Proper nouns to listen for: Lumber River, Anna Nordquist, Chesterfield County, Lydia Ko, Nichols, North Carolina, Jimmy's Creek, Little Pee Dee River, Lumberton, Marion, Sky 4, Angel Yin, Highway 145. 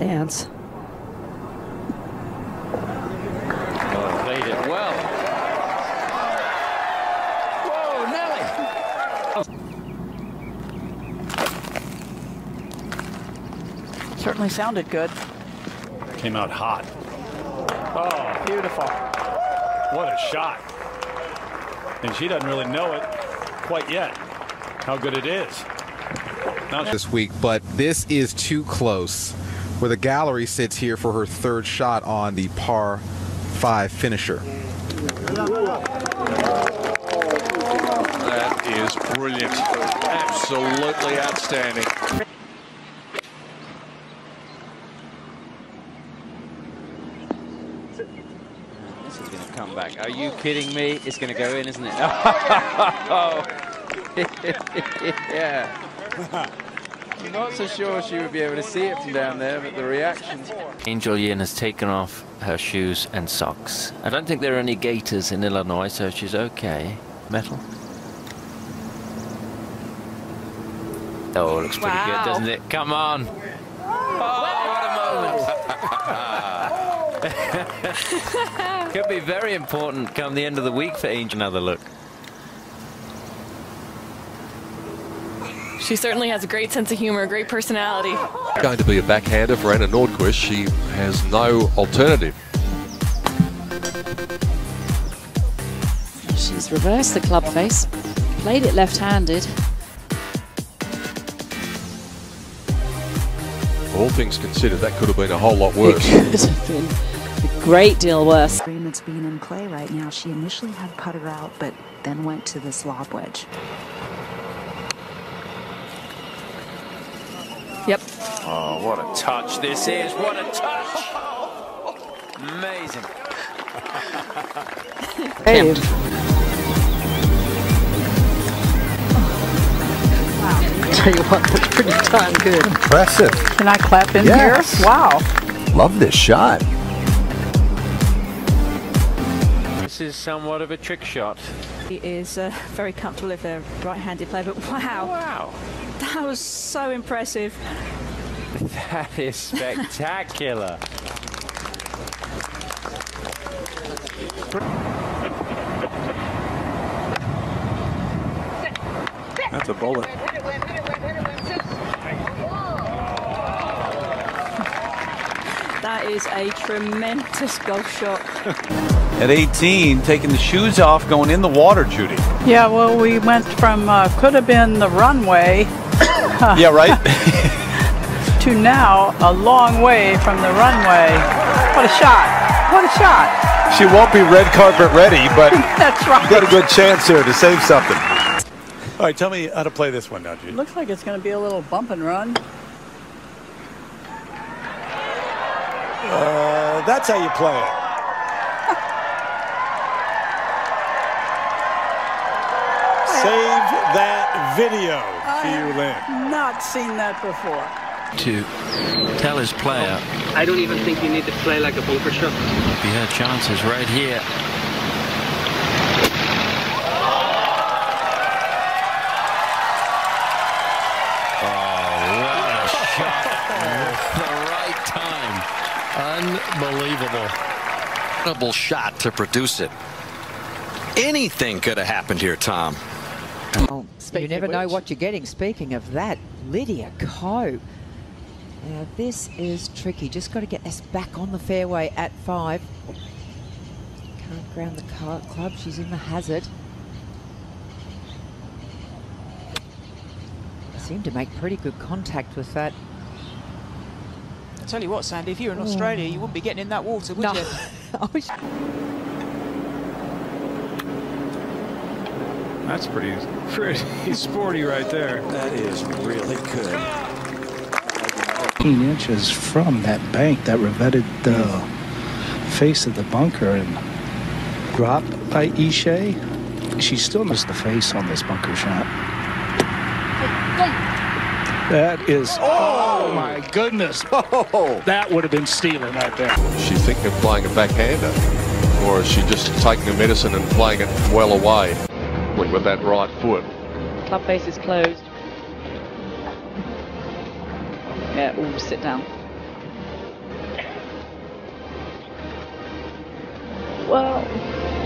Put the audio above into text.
dance. Oh, played it well. Whoa, Nelly! Oh. Certainly sounded good. Came out hot. Oh, beautiful. What a shot. And she doesn't really know it quite yet, how good it is. This week, but this is too close, where the gallery sits here for her third shot on the par 5 finisher. That is brilliant. Absolutely outstanding. This is going to come back. Are you kidding me? It's going to go in, isn't it? Oh. Yeah. I'm not so sure she would be able to see it from down there, but the reaction. Angel Yin has taken off her shoes and socks. I don't think there are any gaiters in Illinois, so she's okay. Metal. Oh, looks pretty good, doesn't it? Come on. Oh, what a moment. Could be very important come the end of the week for Angel. Another look. She certainly has a great sense of humor, great personality. Going to be a backhander for Anna Nordquist. She has no alternative. She's reversed the club face, played it left-handed. All things considered, that could have been a whole lot worse. It could have been a great deal worse. That's been in play right now. She initially had putter out, but then went to this lob wedge. Yep. Oh, what a touch this is. What a touch. Amazing. Hey. Wow. I tell you what, that's pretty darn good. Impressive. Can I clap in here? Wow. Love this shot. This is somewhat of a trick shot. He is very comfortable if they're right-handed player, but wow. Wow. That was so impressive. That is spectacular. That's a bullet. That is a tremendous golf shot. At 18, taking the shoes off, going in the water, Judy. Yeah, well, we went from could have been the runway. Yeah, right? To now, a long way from the runway. What a shot. What a shot. She won't be red carpet ready, but that's right. Got a good chance here to save something. All right, tell me how to play this one now, Judy. Looks like it's going to be a little bump and run. That's how you play it. Save that video for you, Lynn. I've not seen that before. To tell his player. I don't even think you need to play like a poker shot. Be her chances right here. Unbelievable. Incredible shot to produce it. Anything could have happened here, Tom. Oh, you never know what you're getting. Speaking of that, Lydia Ko. Now, this is tricky. Just got to get this back on the fairway at 5. Can't ground the club. She's in the hazard. Seemed to make pretty good contact with that. Tell you what, Sandy, if you were in Australia, you wouldn't be getting in that water, would you? That's pretty sporty right there. That is really good. 18 inches from that bank, that revetted face of the bunker and dropped by Ishe. She still missed the face on this bunker shot. That is... Oh, my goodness. Oh. That would have been stealing right there. She's thinking of flying a backhander, or is she just taking her medicine and flying it well away with that right foot? Club face is closed. Yeah, ooh, sit down. well.